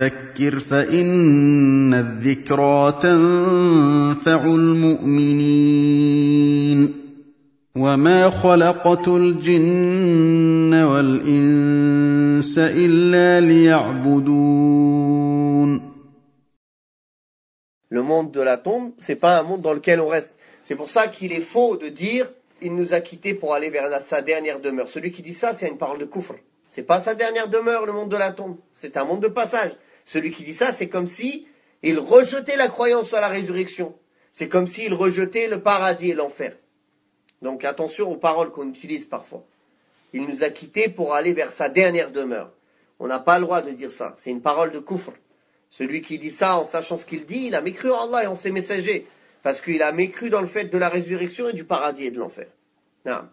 فذكر فإن الذكرى تنفع المؤمنين وما خلقت الجن والإنس إلا ليعبدون. Le monde de la tombe, c'est pas un monde dans lequel on reste. C'est pour ça qu'il est faux de dire il nous a quittés pour aller vers sa dernière demeure. Celui qui dit ça, c'est une parole de kufr. C'est pas sa dernière demeure, le monde de la tombe. C'est un monde de passage. Celui qui dit ça, c'est comme si il rejetait la croyance à la résurrection. C'est comme s'il rejetait le paradis et l'enfer. Donc attention aux paroles qu'on utilise parfois. Il nous a quittés pour aller vers sa dernière demeure. On n'a pas le droit de dire ça. C'est une parole de kufr. Celui qui dit ça en sachant ce qu'il dit, il a mécru en Allah et en ses messagers. Parce qu'il a mécru dans le fait de la résurrection et du paradis et de l'enfer. Naam.